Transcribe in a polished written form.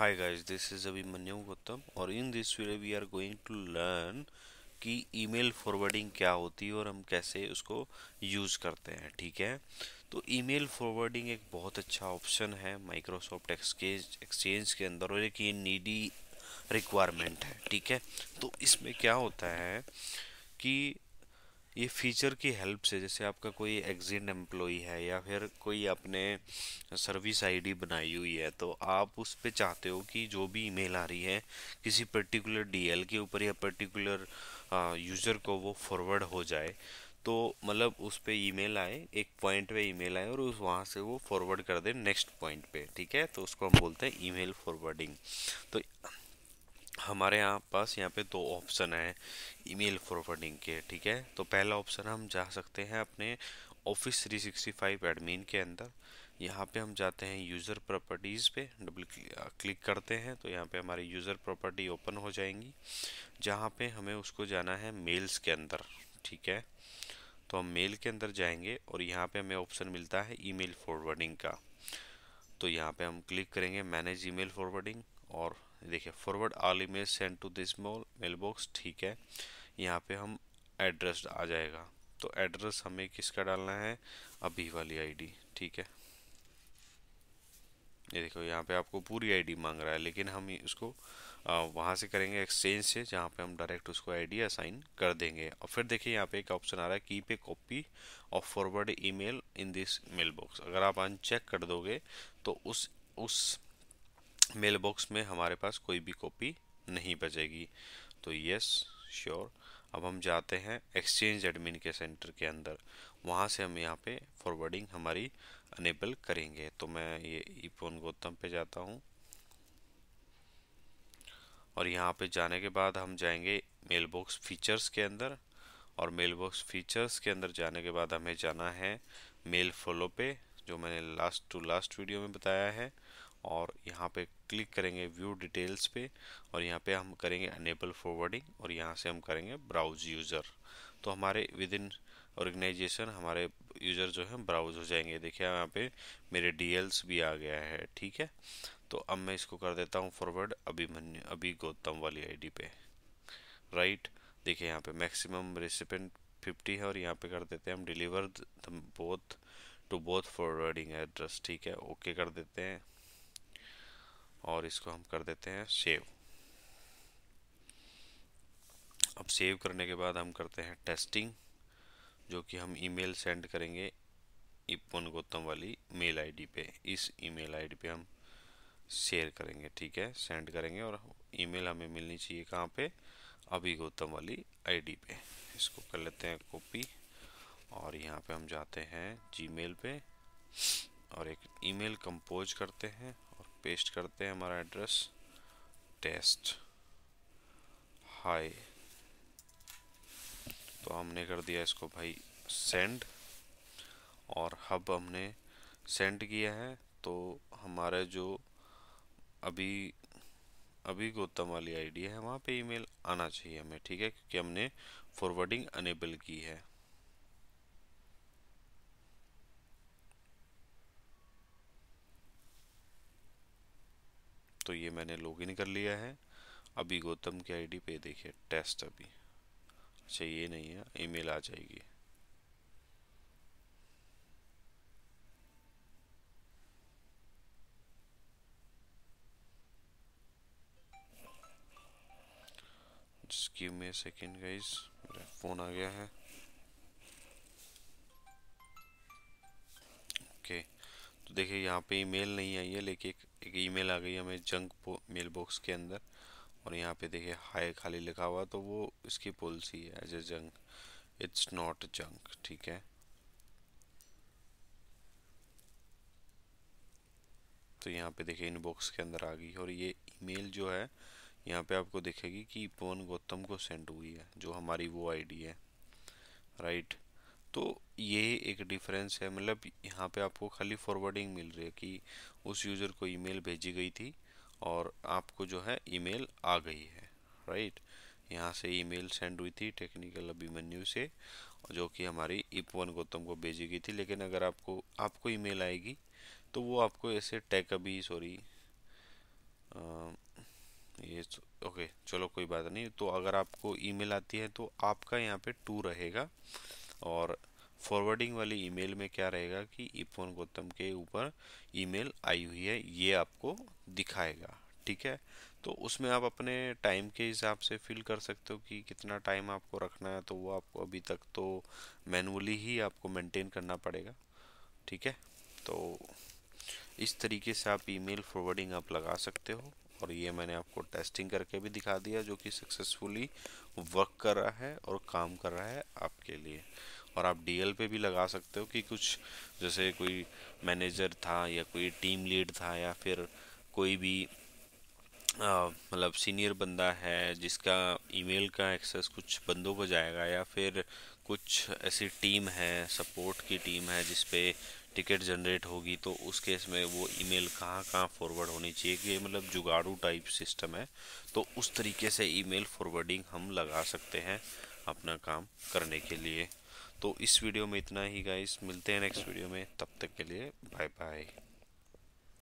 Hi guys, this is Manu Gautam और in this video we are going to learn कि email forwarding क्या होती है और हम कैसे उसको use करते हैं, ठीक है। तो email forwarding एक बहुत अच्छा ऑप्शन है Microsoft Exchange के अंदर और एक ये needy requirement है, ठीक है। तो इसमें क्या होता है कि ये फीचर की हेल्प से, जैसे आपका कोई एग्जिट एम्प्लॉई है या फिर कोई आपने सर्विस आईडी बनाई हुई है, तो आप उस पे चाहते हो कि जो भी ईमेल आ रही है किसी पर्टिकुलर डीएल के ऊपर या पर्टिकुलर यूज़र को वो फॉरवर्ड हो जाए, तो मतलब उस पे ईमेल आए, एक पॉइंट पे ईमेल आए और उस वहाँ से वो फॉरवर्ड कर दे नेक्स्ट पॉइंट पे, ठीक है। तो उसको हम बोलते हैं ईमेल फॉरवर्डिंग। तो हमारे यहाँ पे दो ऑप्शन है ईमेल फॉरवर्डिंग के, ठीक है। तो पहला ऑप्शन हम जा सकते हैं अपने ऑफिस 365 एडमिन के अंदर। यहाँ पे हम जाते हैं यूज़र प्रॉपर्टीज़ पे, डबल क्लिक करते हैं तो यहाँ पे हमारी यूज़र प्रॉपर्टी ओपन हो जाएंगी, जहाँ पे हमें उसको जाना है मेल्स के अंदर, ठीक है। तो हम मेल के अंदर जाएंगे और यहाँ पर हमें ऑप्शन मिलता है ईमेल फॉरवर्डिंग का। तो यहाँ पर हम क्लिक करेंगे मैनेज ईमेल फॉरवर्डिंग और देखिए forward all email send to this mail box, ठीक है। यहाँ पे हम एड्रेस आ जाएगा, तो एड्रेस हमें किसका डालना है, अभी वाली आईडी, ठीक है। ये देखो यहाँ पे आपको पूरी आईडी मांग रहा है, लेकिन हम उसको वहाँ से करेंगे एक्सचेंज से, जहाँ पे हम डायरेक्ट उसको आईडी असाइन कर देंगे। और फिर देखिए यहाँ पे एक ऑप्शन आ रहा है keep a copy of forward email in this mail box. अगर आप अनचेक कर दोगे तो उस मेल बॉक्स में हमारे पास कोई भी कॉपी नहीं बचेगी। तो यस श्योर, अब हम जाते हैं एक्सचेंज एडमिन के सेंटर के अंदर, वहाँ से हम यहाँ पे फॉरवर्डिंग हमारी अनेबल करेंगे। तो मैं ये ईपोन गौतम पे जाता हूँ और यहाँ पे जाने के बाद हम जाएंगे मेल बॉक्स फीचर्स के अंदर, और मेल बॉक्स फीचर्स के अंदर जाने के बाद हमें जाना है मेल फॉलो पे, जो मैंने लास्ट वीडियो में बताया है, और यहाँ पे क्लिक करेंगे व्यू डिटेल्स पे और यहाँ पे हम करेंगे अनेबल फॉरवर्डिंग और यहाँ से हम करेंगे ब्राउज यूज़र। तो हमारे विद इन ऑर्गेनाइजेशन हमारे यूज़र जो हैं ब्राउज हो जाएंगे। देखिए यहाँ पे मेरे डीएल्स भी आ गया है, ठीक है। तो अब मैं इसको कर देता हूँ फॉरवर्ड अभी गौतम वाली आईडी पे, राइट। देखिए यहाँ पे मैक्सिमम रेसिपेंट 50 है और यहाँ पे कर देते हैं हम deliver to both forwarding address, ठीक है। ओके कर देते हैं और इसको हम कर देते हैं सेव। अब सेव करने के बाद हम करते हैं टेस्टिंग, जो कि हम ईमेल सेंड करेंगे इपन गौतम वाली मेल आईडी पे, इस ईमेल आईडी पे हम शेयर करेंगे, ठीक है, सेंड करेंगे। और ईमेल हमें मिलनी चाहिए कहाँ पे, अभी गौतम वाली आईडी पे। इसको कर लेते हैं कॉपी और यहाँ पे हम जाते हैं जीमेल पे और एक ईमेल कंपोज करते हैं और पेस्ट करते हैं हमारा एड्रेस टेस्ट हाय। तो हमने कर दिया इसको भाई सेंड और हब हमने सेंड किया है। तो हमारा जो अभी गौतम वाली आईडी है वहाँ पे ईमेल आना चाहिए हमें, ठीक है, क्योंकि हमने फॉरवर्डिंग अनेबल की है। तो ये मैंने लॉगिन कर लिया है अभी गौतम की आईडी पे, देखिए टेस्ट अभी, अच्छा ये नहीं है, ईमेल आ जाएगी। Just give me a second guys, मेरा फोन आ गया है। ओके तो देखिए यहाँ पे ईमेल नहीं आई है, लेकिन एक ईमेल आ गई हमें जंक मेल बॉक्स के अंदर और यहाँ पे देखिए हाय खाली लिखा हुआ, तो वो इसकी पॉलिसी है as a junk, it's not junk, ठीक है। तो यहाँ पे देखिए इनबॉक्स के अंदर आ गई और ये ईमेल जो है यहाँ पे आपको दिखेगी कि पवन गौतम को सेंड हुई है, जो हमारी वो आईडी है, राइट। तो ये एक डिफरेंस है, मतलब यहाँ पे आपको खाली फॉरवर्डिंग मिल रही है कि उस यूज़र को ईमेल भेजी गई थी और आपको जो है ईमेल आ गई है, राइट। यहाँ से ईमेल सेंड हुई थी टेक्निकल अभिमन्यु से, जो कि हमारी इपवन गौतम को भेजी गई थी, लेकिन अगर आपको ईमेल आएगी तो वो आपको ऐसे ये ओके चलो कोई बात नहीं। तो अगर आपको ईमेल आती है तो आपका यहाँ पे टू रहेगा और फॉरवर्डिंग वाली ईमेल में क्या रहेगा कि मनु गौतम के ऊपर ईमेल आई हुई है, ये आपको दिखाएगा। ठीक है, तो उसमें आप अपने टाइम के हिसाब से फिल कर सकते हो कि कितना टाइम आपको रखना है, तो वो आपको अभी तक तो मैनुअली ही आपको मेंटेन करना पड़ेगा। ठीक है, तो इस तरीके से आप ईमेल फॉरवर्डिंग आप लगा सकते हो और ये मैंने आपको टेस्टिंग करके भी दिखा दिया जो कि सक्सेसफुली वर्क कर रहा है और काम कर रहा है आपके लिए। और आप डीएल पे भी लगा सकते हो कि कुछ जैसे कोई मैनेजर था या कोई टीम लीड था या फिर कोई भी मतलब सीनियर बंदा है जिसका ईमेल का एक्सेस कुछ बंदों को जाएगा, या फिर कुछ ऐसी टीम है सपोर्ट की टीम है जिस पे टिकट जनरेट होगी, तो उस केस में वो ईमेल कहाँ कहाँ फॉरवर्ड होनी चाहिए कि मतलब जुगाड़ू टाइप सिस्टम है। तो उस तरीके से ईमेल फॉरवर्डिंग हम लगा सकते हैं अपना काम करने के लिए। तो इस वीडियो में इतना ही गाइस, मिलते हैं नेक्स्ट वीडियो में, तब तक के लिए बाय बाय।